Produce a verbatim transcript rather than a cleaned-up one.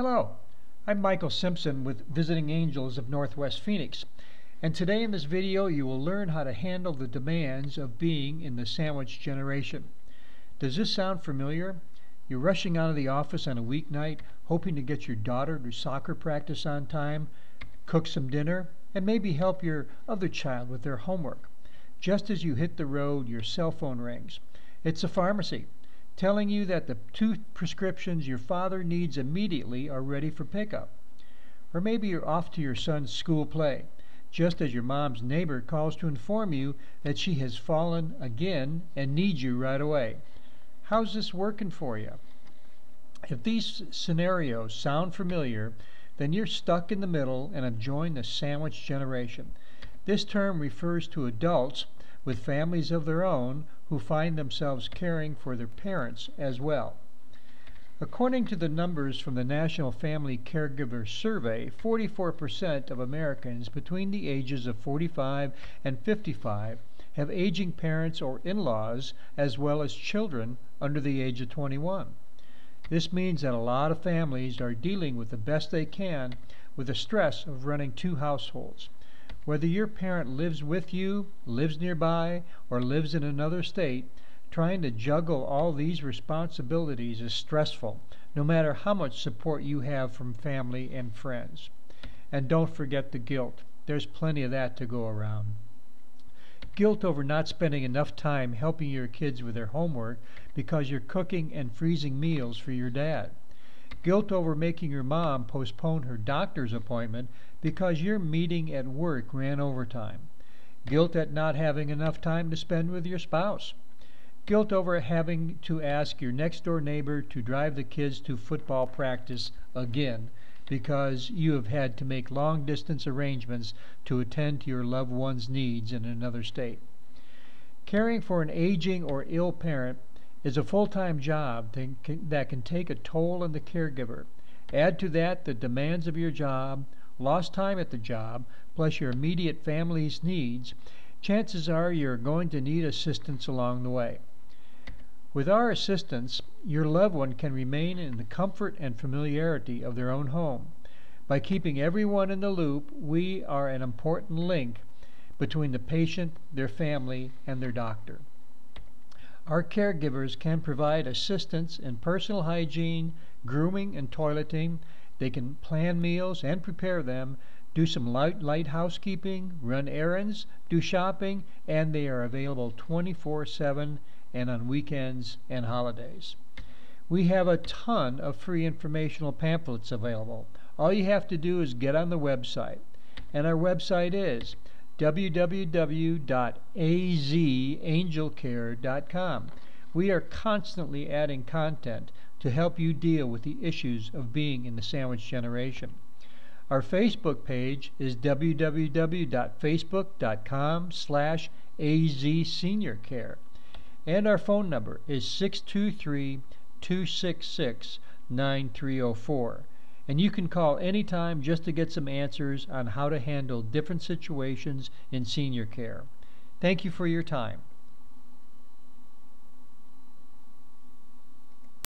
Hello, I'm Michael Simpson with Visiting Angels of Northwest Phoenix, and today in this video you will learn how to handle the demands of being in the sandwich generation. Does this sound familiar? You're rushing out of the office on a weeknight, hoping to get your daughter to soccer practice on time, cook some dinner, and maybe help your other child with their homework. Just as you hit the road, your cell phone rings. It's a pharmacy, telling you that the two prescriptions your father needs immediately are ready for pickup. Or maybe you're off to your son's school play, just as your mom's neighbor calls to inform you that she has fallen again and needs you right away. How's this working for you? If these scenarios sound familiar, then you're stuck in the middle and have joined the sandwich generation. This term refers to adults with families of their own who find themselves caring for their parents as well. According to the numbers from the National Family Caregivers Survey, forty-four percent of Americans between the ages of forty-five and fifty-five have aging parents or in-laws, as well as children under the age of twenty-one. This means that a lot of families are dealing with the best they can with the stress of running two households. Whether your parent lives with you, lives nearby, or lives in another state, trying to juggle all these responsibilities is stressful, no matter how much support you have from family and friends. And don't forget the guilt. There's plenty of that to go around. Guilt over not spending enough time helping your kids with their homework because you're cooking and freezing meals for your dad. Guilt over making your mom postpone her doctor's appointment because your meeting at work ran overtime. Guilt at not having enough time to spend with your spouse. Guilt over having to ask your next door neighbor to drive the kids to football practice again because you have had to make long distance arrangements to attend to your loved one's needs in another state. Caring for an aging or ill parent is a full-time job that can, that can take a toll on the caregiver. Add to that the demands of your job, lost time at the job, plus your immediate family's needs. Chances are you're going to need assistance along the way. With our assistance, your loved one can remain in the comfort and familiarity of their own home. By keeping everyone in the loop, we are an important link between the patient, their family, and their doctor. Our caregivers can provide assistance in personal hygiene, grooming, and toileting. They can plan meals and prepare them, do some light, light housekeeping, run errands, do shopping, and they are available twenty-four seven and on weekends and holidays. We have a ton of free informational pamphlets available. All you have to do is get on the website, and our website is w w w dot a z angel care dot com. We are constantly adding content to help you deal with the issues of being in the sandwich generation. Our Facebook page is w w w dot facebook dot com slash a z senior care, and our phone number is six two three, two six six, nine three zero four. And you can call anytime just to get some answers on how to handle different situations in senior care. Thank you for your time.